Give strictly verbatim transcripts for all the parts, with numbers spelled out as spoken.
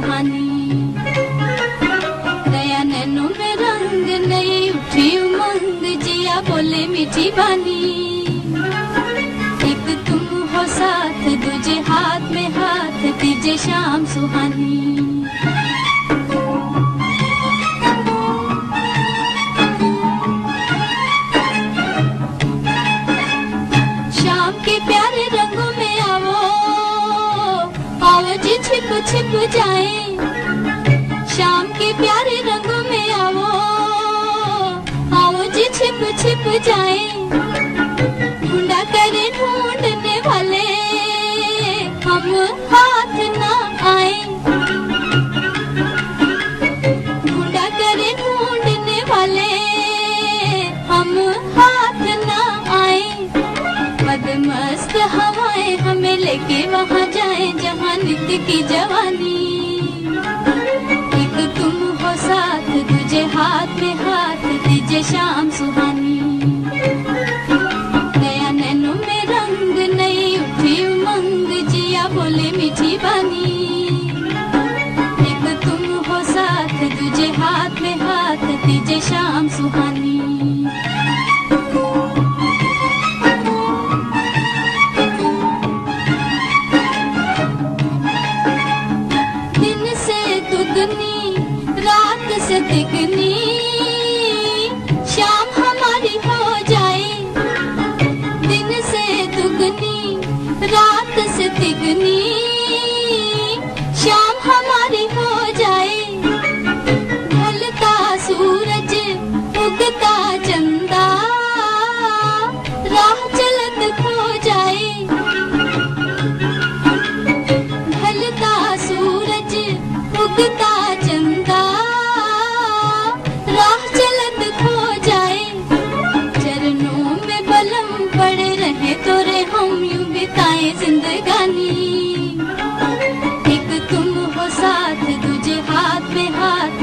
सुहानी नया नैनो में रंग नई उठी उमंग जिया बोले मीठी बानी। एक तुम हो साथ दूजे हाथ में हाथ तीजे शाम सुहानी। छिप जाए शाम के प्यारे रंगों में आओ आओ जी छिप छिप जाए। ढूंढा करे ढूंढने वाले हम हाथ ना आए। ढूंढा करे ढूंढने वाले हम हाथ ना आए। बदमस्त हवाएं हमें लेके वहाँ जाए जहाँ नित्य की जवानी। एक तुम हो साथ तुझे हाथ में हाथ दीजे शाम सुहानी। नया नैनो में रंग नई उठी उमंग जिया बोले मीठी बानी। एक तुम हो साथ तुझे हाथ में हाथ दीजे शाम सुहानी। रात से तिगनी शाम हमारी हो जाए। दिन से दुगनी रात से तिगनी शाम हमारी हो जाए। ढलता सूरज उगता चंदा राह चलत खो जाए। ढलता सूरज उगता जिंदगानी। एक तुम हो साथ तुझे हाथ में हाथ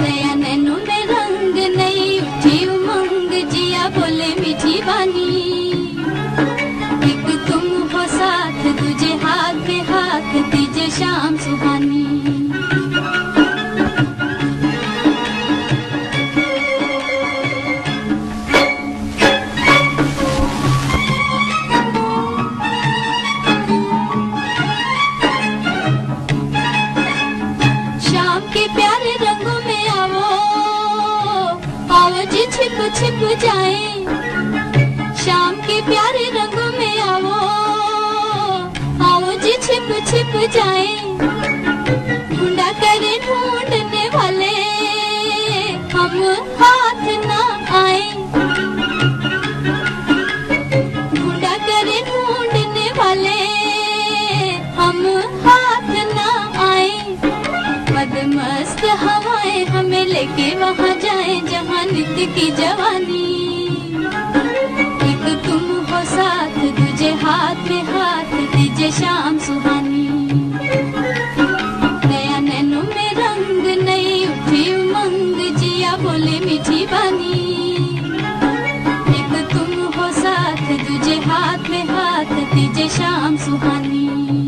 नया नैनो में रंग नई उठी उमंग जिया बोले मीठी बानी। एक तुम हो साथ तुझे हाथ में हाथ दीजे शाम सुहानी। छिप छिप जाए शाम के प्यारे रंगों में आओ आओ जी छिप छिप जाए। ढूंढा करे ढूंढने वाले हम हाथ ना आए। ढूंढा करे ढूंढने वाले हम हाथ ना आए। बदमस्त हवाएं हमें लेके वहाँ जाए नित्य की जवानी। एक तुम हो साथ तुझे हाथ में हाथ दीजे शाम सुहानी। नया नैनो में रंग नई उठी उमंग जिया बोले मीठी बानी। एक तुम हो साथ तुझे हाथ में हाथ दीजे शाम सुहानी।